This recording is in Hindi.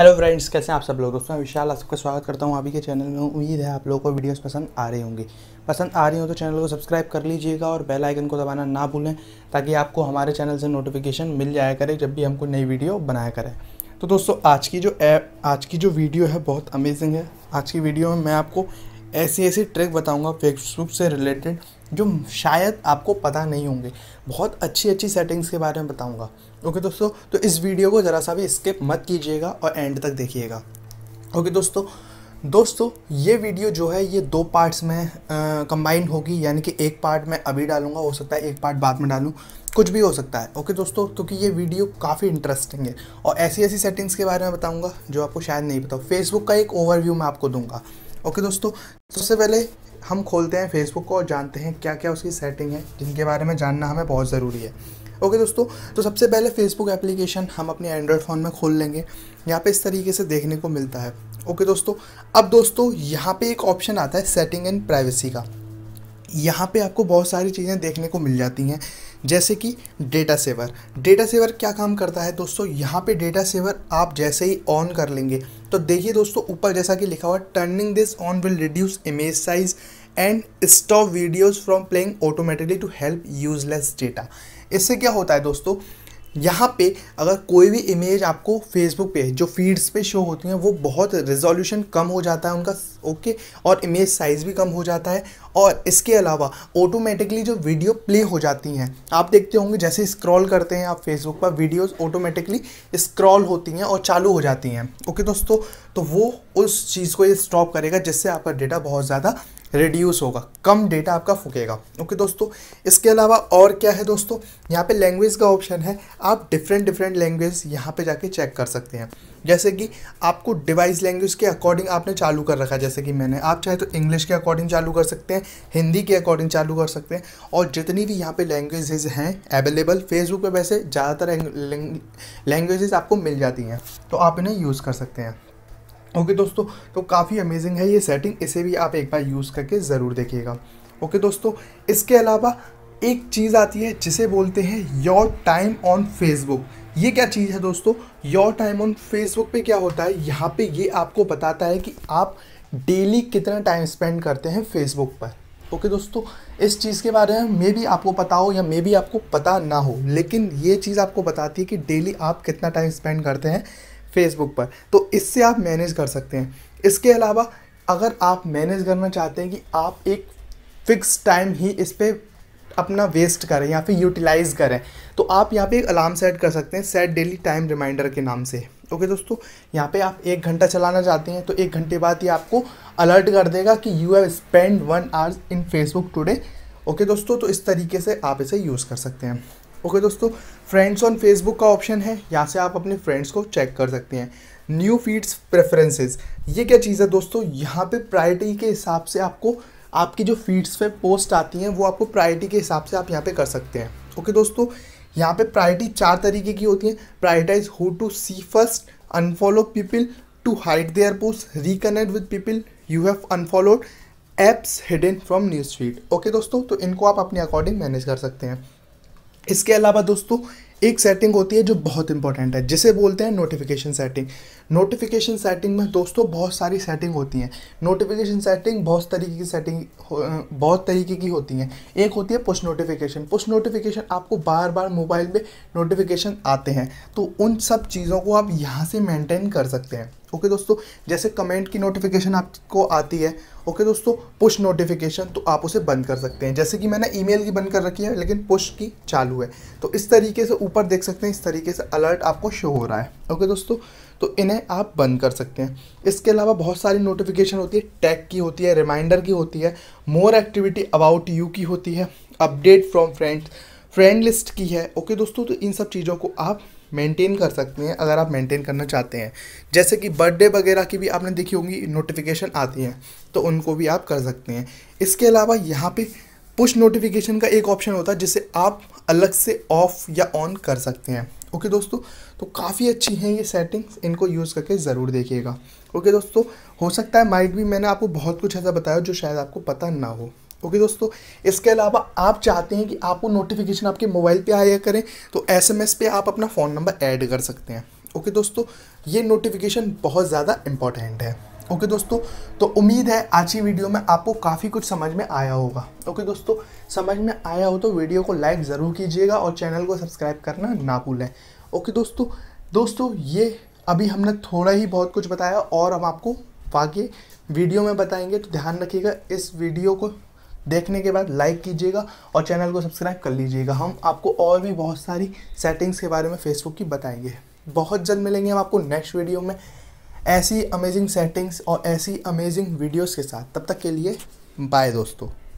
हेलो फ्रेंड्स, कैसे हैं आप सब लोग। दोस्तों विशाल, आप सबका स्वागत करता हूं आप ही के चैनल में। उम्मीद है आप लोगों को वीडियोस पसंद आ रही होंगी। पसंद आ रही हो तो चैनल को सब्सक्राइब कर लीजिएगा और बेल आइकन को दबाना ना भूलें, ताकि आपको हमारे चैनल से नोटिफिकेशन मिल जाया करे जब भी हम कोई नई वीडियो बनाया करें। तो दोस्तों आज की जो वीडियो है बहुत अमेजिंग है। आज की वीडियो में मैं आपको ऐसी ट्रिक बताऊँगा फेसबुक से रिलेटेड जो शायद आपको पता नहीं होंगे। बहुत अच्छी सेटिंग्स के बारे में बताऊंगा। ओके दोस्तों, तो इस वीडियो को ज़रा सा भी स्किप मत कीजिएगा और एंड तक देखिएगा। ओके दोस्तों ये वीडियो जो है ये दो पार्ट्स में कंबाइंड होगी, यानी कि एक पार्ट मैं अभी डालूंगा, हो सकता है एक पार्ट बाद में डालूं, कुछ भी हो सकता है। ओके दोस्तों, क्योंकि ये वीडियो काफ़ी इंटरेस्टिंग है और ऐसी सेटिंग्स के बारे में बताऊँगा जो आपको शायद नहीं पता। फेसबुक का एक ओवरव्यू मैं आपको दूँगा। ओके दोस्तों, सबसे पहले हम खोलते हैं फेसबुक को और जानते हैं क्या क्या उसकी सेटिंग है, जिनके बारे में जानना हमें बहुत ज़रूरी है। ओके दोस्तों, तो सबसे पहले फेसबुक एप्लीकेशन हम अपने एंड्रॉयड फ़ोन में खोल लेंगे। यहाँ पे इस तरीके से देखने को मिलता है। ओके दोस्तों, अब दोस्तों यहाँ पे एक ऑप्शन आता है सेटिंग एंड प्राइवेसी का। यहाँ पे आपको बहुत सारी चीज़ें देखने को मिल जाती हैं, जैसे कि डेटा सेवर। डेटा सेवर क्या काम करता है दोस्तों, यहाँ पे डेटा सेवर आप जैसे ही ऑन कर लेंगे तो देखिए दोस्तों ऊपर जैसा कि लिखा हुआ है, turning this on will reduce image size and stop videos from playing automatically to help useless data. इससे क्या होता है दोस्तों, यहाँ पे अगर कोई भी इमेज आपको फेसबुक पे जो फीड्स पे शो होती हैं वो बहुत रेजोल्यूशन कम हो जाता है उनका। ओके, और इमेज साइज़ भी कम हो जाता है। और इसके अलावा ऑटोमेटिकली जो वीडियो प्ले हो जाती हैं, आप देखते होंगे जैसे स्क्रॉल करते हैं आप फेसबुक पर, वीडियोस ऑटोमेटिकली स्क्रॉल होती हैं और चालू हो जाती हैं। ओके दोस्तों, तो वो उस चीज़ को ये स्टॉप करेगा, जिससे आपका डेटा बहुत ज़्यादा रिड्यूस होगा, कम डेटा आपका फूकेगा। ओके दोस्तों, इसके अलावा और क्या है दोस्तों, यहाँ पे लैंग्वेज का ऑप्शन है। आप डिफरेंट लैंग्वेज यहाँ पे जाके चेक कर सकते हैं, जैसे कि आपको डिवाइस लैंग्वेज के अकॉर्डिंग आपने चालू कर रखा है। जैसे कि मैंने, आप चाहे तो इंग्लिश के अकॉर्डिंग चालू कर सकते हैं, हिंदी के अकॉर्डिंग चालू कर सकते हैं, और जितनी भी यहाँ पे लैंग्वेजेज़ हैं अवेलेबल फेसबुक पे, वैसे ज़्यादातर लैंग्वेजेज़ आपको मिल जाती हैं, तो आप इन्हें यूज़ कर सकते हैं। ओके दोस्तों, तो काफ़ी अमेजिंग है ये सेटिंग, इसे भी आप एक बार यूज़ करके ज़रूर देखिएगा। ओके दोस्तों, इसके अलावा एक चीज़ आती है जिसे बोलते हैं योर टाइम ऑन फेसबुक। ये क्या चीज़ है दोस्तों, योर टाइम ऑन फेसबुक पे क्या होता है, यहाँ पे ये आपको बताता है कि आप डेली कितना टाइम स्पेंड करते हैं फेसबुक पर। ओके दोस्तों, इस चीज़ के बारे में मे भी आपको पता हो या मे भी आपको पता ना हो, लेकिन ये चीज़ आपको बताती है कि डेली आप कितना टाइम स्पेंड करते हैं फेसबुक पर, तो इससे आप मैनेज कर सकते हैं। इसके अलावा अगर आप मैनेज करना चाहते हैं कि आप एक फ़िक्स टाइम ही इस पर अपना वेस्ट करें या फिर यूटिलाइज़ करें, तो आप यहाँ पे एक अलार्म सेट कर सकते हैं, सेट डेली टाइम रिमाइंडर के नाम से। ओके दोस्तों, यहाँ पे आप 1 घंटा चलाना चाहते हैं तो 1 घंटे बाद ये आपको अलर्ट कर देगा कि you have spend 1 hour in Facebook today. Okay दोस्तों, तो इस तरीके से आप इसे यूज़ कर सकते हैं। ओके दोस्तों, फ्रेंड्स ऑन फेसबुक का ऑप्शन है, यहाँ से आप अपने फ्रेंड्स को चेक कर सकते हैं। न्यू फीड्स प्रेफरेंसेस, ये क्या चीज़ है दोस्तों, यहाँ पे प्रायोरिटी के हिसाब से आपको आपकी जो फीड्स पे पोस्ट आती हैं वो आपको प्रायोरिटी के हिसाब से आप यहाँ पे कर सकते हैं। ओके दोस्तों, यहाँ पे प्रायोरिटी 4 तरीके की होती है। Prioritise who to see first, unfollow people, to hide their post, reconnect with people you have unfollowed, apps hidden from news feed. Okay दोस्तों, तो इनको आप अपने अकॉर्डिंग मैनेज कर सकते हैं। इसके अलावा दोस्तों एक सेटिंग होती है जो बहुत इंपॉर्टेंट है, जिसे बोलते हैं नोटिफिकेशन सेटिंग। नोटिफिकेशन सेटिंग में दोस्तों बहुत सारी सेटिंग होती हैं। नोटिफिकेशन सेटिंग बहुत तरीके की होती हैं। एक होती है पुश नोटिफिकेशन। पुश नोटिफिकेशन आपको बार बार मोबाइल पे नोटिफिकेशन आते हैं, तो उन सब चीज़ों को आप यहाँ से मेंटेन कर सकते हैं। ओके दोस्तों, जैसे कमेंट की नोटिफिकेशन आपको आती है, ओके दोस्तों पुश नोटिफिकेशन, तो आप उसे बंद कर सकते हैं। जैसे कि मैंने ईमेल की बंद कर रखी है, लेकिन पुश की चालू है, तो इस तरीके से ऊपर देख सकते हैं, इस तरीके से अलर्ट आपको शो हो रहा है। ओके दोस्तों, तो इन्हें आप बंद कर सकते हैं। इसके अलावा बहुत सारी नोटिफिकेशन होती है, टैग की होती है, रिमाइंडर की होती है, मोर एक्टिविटी अबाउट यू की होती है, update from friends, friend list की है। ओके दोस्तों, तो इन सब चीज़ों को आप मेंटेन कर सकते हैं अगर आप मेंटेन करना चाहते हैं। जैसे कि बर्थडे वगैरह की भी आपने देखी होंगी नोटिफिकेशन आती हैं, तो उनको भी आप कर सकते हैं। इसके अलावा यहाँ पे पुश नोटिफिकेशन का एक ऑप्शन होता है, जिसे आप अलग से ऑफ़ या ऑन कर सकते हैं। ओके दोस्तों, तो काफ़ी अच्छी हैं ये सेटिंग्स, इनको यूज़ करके ज़रूर देखिएगा। ओके दोस्तों, हो सकता है माइट भी मैंने आपको बहुत कुछ ऐसा बताया जो शायद आपको पता ना हो। ओके दोस्तों, इसके अलावा आप चाहते हैं कि आपको नोटिफिकेशन आपके मोबाइल पे आया करें, तो एसएमएस पे आप अपना फ़ोन नंबर ऐड कर सकते हैं। ओके दोस्तों, ये नोटिफिकेशन बहुत ज़्यादा इम्पॉर्टेंट है। ओके दोस्तों, तो उम्मीद है आज की वीडियो में आपको काफ़ी कुछ समझ में आया होगा। ओके दोस्तों, समझ में आया हो तो वीडियो को लाइक ज़रूर कीजिएगा और चैनल को सब्सक्राइब करना ना भूलें। ओके दोस्तों, ये अभी हमने थोड़ा ही बहुत कुछ बताया और हम आपको बाकी वीडियो में बताएंगे, तो ध्यान रखिएगा। इस वीडियो को देखने के बाद लाइक कीजिएगा और चैनल को सब्सक्राइब कर लीजिएगा। हम आपको और भी बहुत सारी सेटिंग्स के बारे में फेसबुक की बताएंगे। बहुत जल्द मिलेंगे हम आपको नेक्स्ट वीडियो में ऐसी अमेजिंग सेटिंग्स और ऐसी अमेजिंग वीडियोस के साथ। तब तक के लिए बाय दोस्तों।